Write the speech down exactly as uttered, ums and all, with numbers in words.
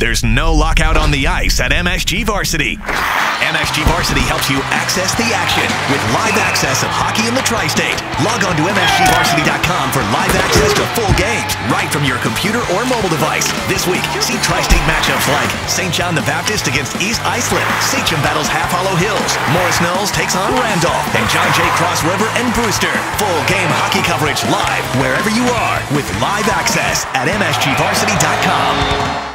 There's no lockout on the ice at M S G Varsity. M S G Varsity helps you access the action with live access of hockey in the Tri-State. Log on to M S G varsity dot com for live access to full games right from your computer or mobile device. This week, see Tri-State matchups like Saint John the Baptist against East Islip, Sachem battles Half Hollow Hills, Morris Knolls takes on Randolph, and John J. Cross River and Brewster. Full game hockey coverage live wherever you are with live access at M S G varsity dot com.